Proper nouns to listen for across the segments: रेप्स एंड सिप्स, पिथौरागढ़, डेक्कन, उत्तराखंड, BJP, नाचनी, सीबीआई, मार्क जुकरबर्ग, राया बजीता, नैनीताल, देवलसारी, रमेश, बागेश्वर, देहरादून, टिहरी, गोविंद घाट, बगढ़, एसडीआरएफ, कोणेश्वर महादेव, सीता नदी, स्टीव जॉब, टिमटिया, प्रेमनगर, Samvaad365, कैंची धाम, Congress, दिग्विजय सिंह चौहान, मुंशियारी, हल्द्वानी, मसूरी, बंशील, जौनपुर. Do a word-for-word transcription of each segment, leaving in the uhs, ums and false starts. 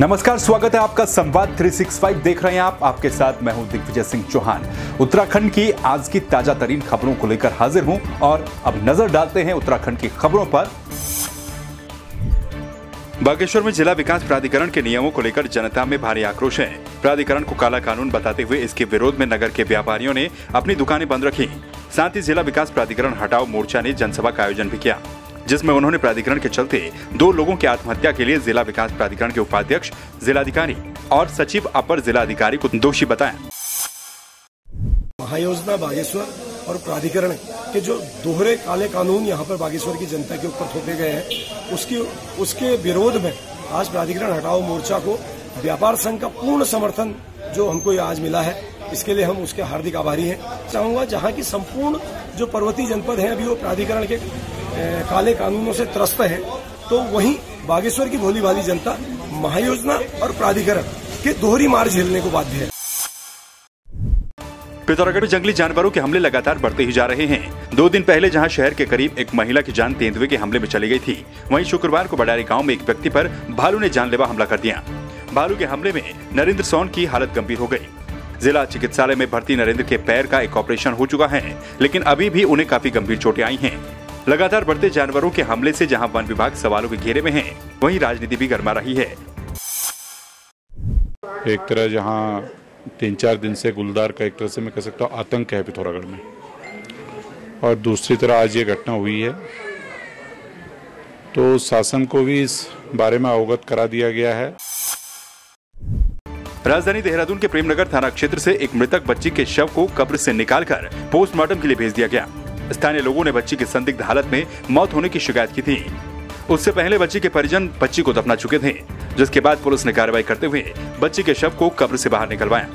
नमस्कार, स्वागत है आपका संवाद तीन सौ पैंसठ देख रहे हैं आप। आपके साथ मैं हूं दिग्विजय सिंह चौहान। उत्तराखंड की आज की ताजा तरीन खबरों को लेकर हाजिर हूं और अब नजर डालते हैं उत्तराखंड की खबरों पर। बागेश्वर में जिला विकास प्राधिकरण के नियमों को लेकर जनता में भारी आक्रोश है। प्राधिकरण को काला कानून बताते हुए इसके विरोध में नगर के व्यापारियों ने अपनी दुकानें बंद रखी। साथ ही जिला विकास प्राधिकरण हटाओ मोर्चा ने जनसभा का आयोजन भी किया, जिसमें उन्होंने प्राधिकरण के चलते दो लोगों की आत्महत्या के लिए जिला विकास प्राधिकरण के उपाध्यक्ष, जिलाधिकारी और सचिव अपर जिलाधिकारी को दोषी बताया। महायोजना बागेश्वर और प्राधिकरण के जो दोहरे काले कानून यहाँ पर बागेश्वर की जनता के ऊपर थोपे गए हैं, उसकी उसके विरोध में आज प्राधिकरण हटाओ मोर्चा को व्यापार संघ का पूर्ण समर्थन जो हमको आज मिला है, इसके लिए हम उसके हार्दिक आभारी हैं। चाहूंगा जहाँ की संपूर्ण जो पर्वतीय जनपद है अभी वो प्राधिकरण के काले कानूनों से त्रस्त है, तो वहीं बागेश्वर की भोली भाली जनता महायोजना और प्राधिकरण के दोहरी मार झेलने को बाध्य है। पिथौरागढ़ में जंगली जानवरों के हमले लगातार बढ़ते ही जा रहे हैं। दो दिन पहले जहां शहर के करीब एक महिला की जान तेंदुए के हमले में चली गई थी, वहीं शुक्रवार को बडारी गांव में एक व्यक्ति पर भालू ने जानलेवा हमला कर दिया। भालू के हमले में नरेंद्र सोन की हालत गंभीर हो गयी। जिला चिकित्सालय में भर्ती नरेंद्र के पैर का एक ऑपरेशन हो चुका है, लेकिन अभी भी उन्हें काफी गंभीर चोटें आई हैं। लगातार बढ़ते जानवरों के हमले से जहां वन विभाग सवालों के घेरे में है, वहीं राजनीति भी गरमा रही है। एक तरह जहां तीन चार दिन से गुलदार का एक तरह से मैं कह सकता हूं आतंक है पिथौरागढ़ में, और दूसरी तरह आज ये घटना हुई है, तो शासन को भी इस बारे में अवगत करा दिया गया है। राजधानी देहरादून के प्रेमनगर थाना क्षेत्र से एक मृतक बच्ची के शव को कब्र से निकालकर पोस्टमार्टम के लिए भेज दिया गया। स्थानीय लोगों ने बच्ची की संदिग्ध हालत में मौत होने की शिकायत की थी। उससे पहले बच्ची के परिजन बच्ची को दफना चुके थे, जिसके बाद पुलिस ने कार्रवाई करते हुए बच्ची के शव को कब्र से बाहर निकलवाया।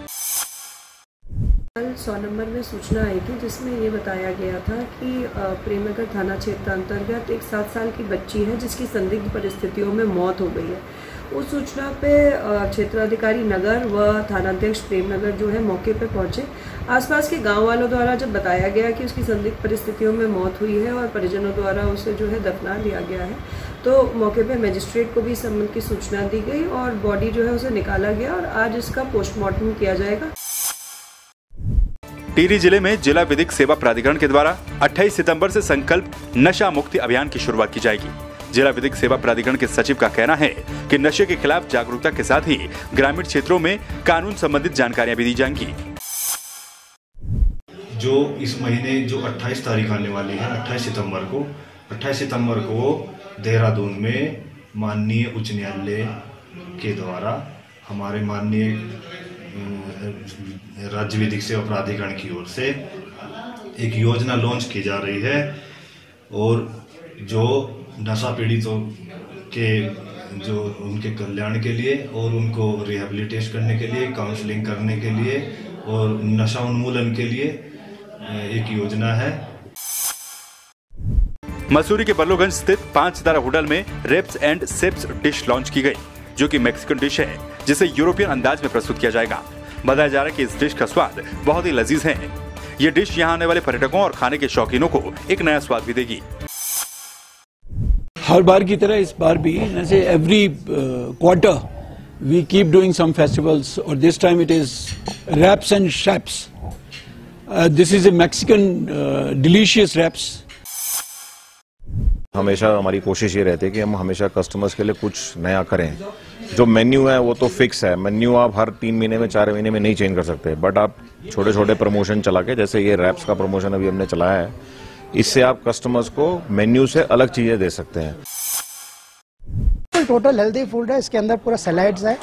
सौ नंबर में सूचना आई थी, जिसमें ये बताया गया था कि प्रेमनगर थाना क्षेत्र अंतर्गत एक सात साल की बच्ची है जिसकी संदिग्ध परिस्थितियों में मौत हो गई है। उस सूचना पे क्षेत्राधिकारी नगर व थानाध्यक्ष प्रेमनगर जो है मौके पे पहुंचे। आसपास के गांव वालों द्वारा जब बताया गया कि उसकी संदिग्ध परिस्थितियों में मौत हुई है और परिजनों द्वारा उसे जो है दफना दिया गया है, तो मौके पे मजिस्ट्रेट को भी इस संबंध की सूचना दी गई और बॉडी जो है उसे निकाला गया और आज इसका पोस्टमार्टम किया जाएगा। टिहरी जिले में जिला विधिक सेवा प्राधिकरण के द्वारा अट्ठाईस सितंबर से संकल्प नशा मुक्ति अभियान की शुरुआत की जाएगी। जिला विधिक सेवा प्राधिकरण के सचिव का कहना है कि नशे के खिलाफ जागरूकता के साथ ही ग्रामीण क्षेत्रों में कानून संबंधित जानकारियां भी दी जाएंगी। जो इस महीने जो अट्ठाईस तारीख आने वाली है, अट्ठाईस सितंबर को अट्ठाईस सितंबर को देहरादून में माननीय उच्च न्यायालय के द्वारा हमारे माननीय राज्य विधिक सेवा प्राधिकरण की ओर से एक योजना लॉन्च की जा रही है, और जो नशा पीड़ितों के जो उनके कल्याण के लिए और उनको रिहेबिलिटेट करने के लिए, काउंसलिंग करने के लिए और नशा उन्मूलन के लिए एक योजना है। मसूरी के बलोगंज स्थित पाँच तारा होटल में रेप्स एंड सिप्स dish launch की गई, जो कि मैक्सिकन डिश है जिसे यूरोपियन अंदाज में प्रस्तुत किया जाएगा। बताया जा रहा है कि इस डिश का स्वाद बहुत ही लजीज है। ये डिश यहाँ आने वाले पर्यटकों और खाने के शौकीनों को एक नया स्वाद भी देगी। हर बार की तरह इस बार भी जैसे every quarter we keep doing some festivals, और this time it is wraps and shapes. This is a Mexican delicious wraps. हमेशा हमारी कोशिश ये रहती है कि हम हमेशा कस्टमर्स के लिए कुछ नया करें। जो मेन्यू है वो तो फिक्स है, मेन्यू आप हर तीन महीने में चार महीने में नहीं चेंज कर सकते, बट आप छोटे छोटे प्रमोशन चला के, जैसे ये रैप्स का प्रमोशन अभी हमने चलाया है, इससे आप कस्टमर्स को मेन्यू से अलग चीजें दे सकते हैं। टोटल हेल्दी फूड है, इसके अंदर पूरा सलाड्स है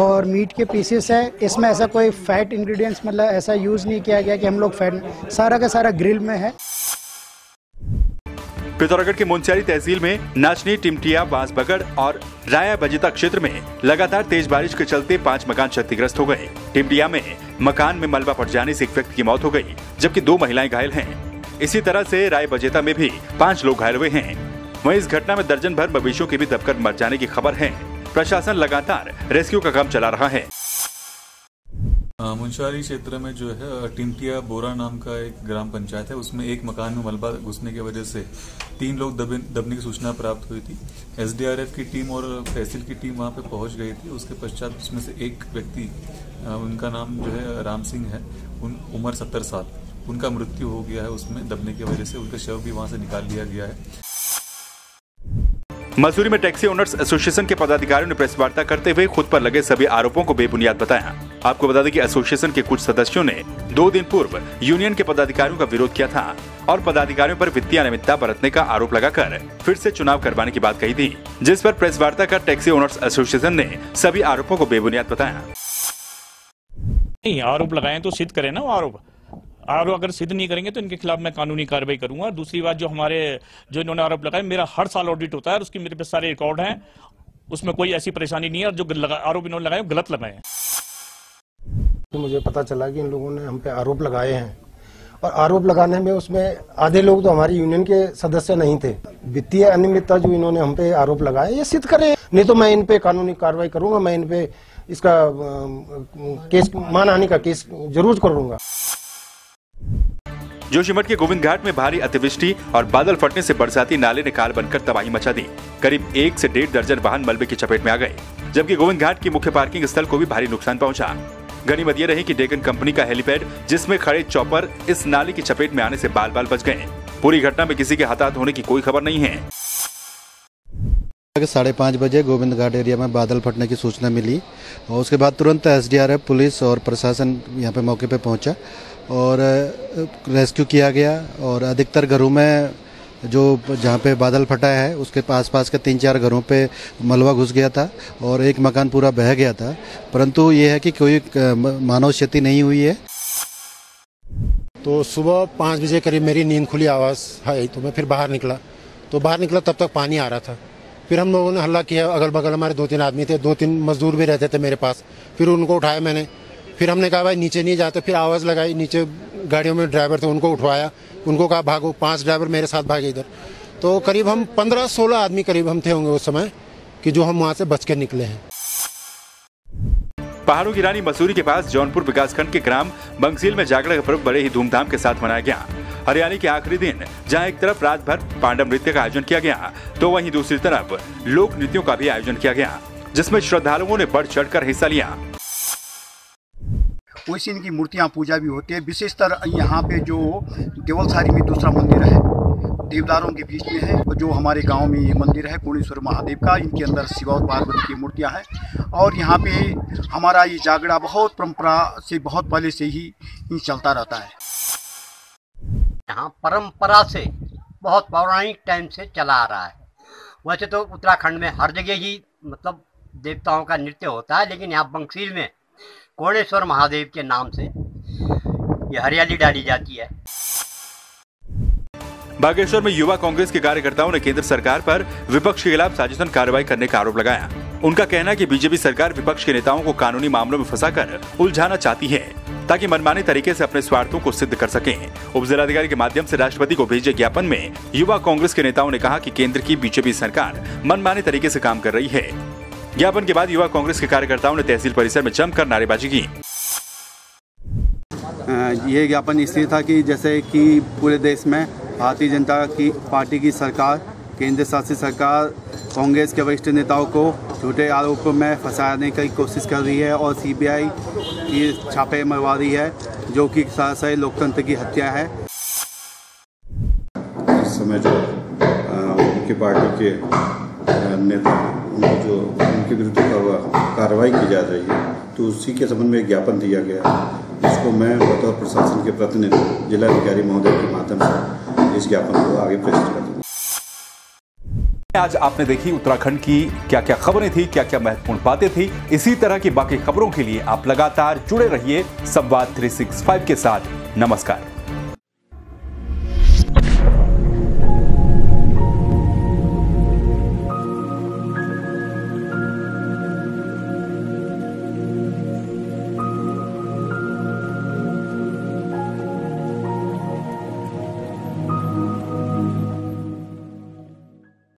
और मीट के पीसेस है। इसमें ऐसा कोई फैट इंग्रेडिएंट्स मतलब ऐसा यूज नहीं किया गया कि हम लोग फैट, सारा का सारा ग्रिल में है। पिथौरागढ़ के मुंशियारी तहसील में नाचनी, टिमटिया, बांस बगढ़ और राया बजीता क्षेत्र में लगातार तेज बारिश के चलते पांच मकान क्षतिग्रस्त हो गए। टिमटिया में मकान में मलबा पड़ जाने से एक व्यक्ति की मौत हो गयी, जबकि दो महिलाएं घायल हैं। इसी तरह से राय बजेता में भी पांच लोग घायल हुए हैं। वहीं इस घटना में दर्जन भर मवेशियों के भी दबकर मर जाने की खबर है। प्रशासन लगातार रेस्क्यू का काम चला रहा है। मुंशियारी क्षेत्र में जो है टिमटिया बोरा नाम का एक ग्राम पंचायत है, उसमें एक मकान में मलबा घुसने की वजह से तीन लोग दबने की सूचना प्राप्त हुई थी। एसडीआरएफ की टीम और तहसील की टीम वहां पे पहुंच गई थी। उसके पश्चात उसमें से एक व्यक्ति, उनका नाम जो है राम सिंह है, उन उम्र सत्तर साल, उनका मृत्यु हो गया है उसमें दबने की वजह से। उनका शव भी वहाँ से निकाल लिया गया है। मसूरी में टैक्सी ओनर्स एसोसिएशन के पदाधिकारियों ने प्रेस वार्ता करते हुए खुद पर लगे सभी आरोपों को बेबुनियाद बताया। आपको बता दें कि एसोसिएशन के कुछ सदस्यों ने दो दिन पूर्व यूनियन के पदाधिकारियों का विरोध किया था और पदाधिकारियों पर वित्तीय अनियमितता बरतने का आरोप लगाकर फिर से चुनाव करवाने की बात कही थी, जिस पर प्रेस वार्ता कर टैक्सी ओनर्स एसोसिएशन ने सभी आरोपों को बेबुनियाद बताया। नहीं, आरोप लगाए तो सिद्ध करे ना आरोप, आरोप अगर सिद्ध नहीं करेंगे तो इनके खिलाफ मैं कानूनी कार्रवाई करूंगा। और दूसरी बात, जो हमारे जो इन्होंने आरोप लगाया, मेरा हर साल ऑडिट होता है और उसकी मेरे पे सारे रिकॉर्ड हैं, उसमें कोई ऐसी परेशानी नहीं है। और जो आरोप इन्होंने लगाए गलत लगाए हैं। तो मुझे पता चला कि इन लोगों ने हम पे आरोप लगाए हैं और आरोप लगाने में उसमें आधे लोग तो हमारी यूनियन के सदस्य नहीं थे। वित्तीय अनियमितता जो इन्होंने हम पे आरोप लगाए, ये सिद्ध करें, नहीं तो मैं इन पे कानूनी कार्रवाई करूंगा। मैं इन पे इसका केस, मानहानि का केस जरूर करूंगा। जोशीमठ के गोविंद घाट में भारी अतिवृष्टि और बादल फटने से बरसाती नाले ने काल बनकर तबाही मचा दी। करीब एक से डेढ़ दर्जन वाहन मलबे की चपेट में आ गए, जबकि गोविंद घाट की मुख्य पार्किंग स्थल को भी भारी नुकसान पहुंचा। गनीमत ये रही कि डेक्कन कंपनी का हेलीपैड जिसमें खड़े चौपर इस नाले की चपेट में आने से बाल बाल बच गए। पूरी घटना में किसी के हताहत होने की कोई खबर नहीं है। साढ़े पाँच बजे गोविंद घाट एरिया में बादल फटने की सूचना मिली और उसके बाद तुरंत एसडीआरएफ, पुलिस और प्रशासन यहाँ पे मौके पे पहुँचा और रेस्क्यू किया गया। और अधिकतर घरों में जो जहाँ पे बादल फटा है उसके पास पास के तीन चार घरों पे मलबा घुस गया था और एक मकान पूरा बह गया था, परंतु ये है कि कोई मानव क्षति नहीं हुई है। तो सुबह पाँच बजे करीब मेरी नींद खुली आवाज़ आई तो मैं फिर बाहर निकला। तो बाहर निकला तब तक पानी आ रहा था। फिर हम लोगों ने हल्ला किया, अगल बगल हमारे दो तीन आदमी थे, दो तीन मजदूर भी रहते थे मेरे पास। फिर उनको उठाया मैंने, फिर हमने कहा भाई नीचे नहीं जाते। फिर आवाज़ लगाई, नीचे गाड़ियों में ड्राइवर थे, उनको उठवाया, उनको कहा भागो। पांच ड्राइवर मेरे साथ भागे इधर। तो करीब हम पंद्रह सोलह आदमी करीब हम थे होंगे उस समय कि जो हम वहां से बच के निकले हैं। पहाड़ों की रानी मसूरी के पास जौनपुर विकासखंड के ग्राम बंशील में जागरण का पर्व बड़े ही धूमधाम के साथ मनाया गया। हरियाली के आखिरी दिन जहाँ एक तरफ रात भर पांडव नृत्य का आयोजन किया गया तो वहीं दूसरी तरफ लोक नृत्यों का भी आयोजन किया गया, जिसमें श्रद्धालुओं ने बढ़ चढ़कर हिस्सा लिया। वैसे इनकी मूर्तियाँ पूजा भी होती है। विशेषतर यहाँ पे जो देवलसारी में दूसरा मंदिर है, देवदारों के बीच में है, जो हमारे गांव में ये मंदिर है कोणेश्वर महादेव का, इनके अंदर शिव और पार्वती की मूर्तियाँ हैं। और यहाँ पे हमारा ये जागड़ा बहुत परंपरा से, बहुत पहले से ही चलता रहता है। यहाँ परंपरा से बहुत पौराणिक टाइम से चला आ रहा है। वैसे तो उत्तराखंड में हर जगह ही मतलब देवताओं का नृत्य होता है, लेकिन यहाँ बंशील में कोणेश्वर महादेव के नाम से यह हरियाली डाली जाती है। बागेश्वर में युवा कांग्रेस के कार्यकर्ताओं ने केंद्र सरकार पर विपक्ष के खिलाफ साजिशन कार्रवाई करने का आरोप लगाया। उनका कहना है कि बीजेपी सरकार विपक्ष के नेताओं को कानूनी मामलों में फंसाकर उलझाना चाहती है ताकि मनमाने तरीके से अपने स्वार्थों को सिद्ध कर सके। उपजिलाधिकारी के माध्यम से राष्ट्रपति को भेजे ज्ञापन में युवा कांग्रेस के नेताओं ने कहा कि केंद्र की बीजेपी सरकार मनमाने तरीके से काम कर रही है। ज्ञापन के बाद युवा कांग्रेस के कार्यकर्ताओं ने तहसील परिसर में जमकर नारेबाजी की। ये ज्ञापन इसलिए था कि जैसे कि पूरे देश में भारतीय जनता की पार्टी की सरकार, केंद्र शासित सरकार कांग्रेस के वरिष्ठ नेताओं को झूठे आरोपों में फंसाने की कोशिश कर रही है और सीबीआई की छापे मरवा रही है, जो कि सरासर लोकतंत्र की हत्या है। इस समय जो उनकी पार्टी के नेता जो उनके विरुद्ध कार्रवाई की जा रही है, तो उसी के संबंध में ज्ञापन दिया गया, जिसको मैं बतौर प्रशासन के प्रतिनिधि जिलाधिकारी महोदय के माध्यम से इस ज्ञापन को आगे प्रेषित कर दूंगा। आज आपने देखी उत्तराखंड की क्या क्या खबरें थी, क्या क्या महत्वपूर्ण बातें थी। इसी तरह की बाकी खबरों के लिए आप लगातार जुड़े रहिए संवाद थ्री सिक्स फाइव के साथ। नमस्कार।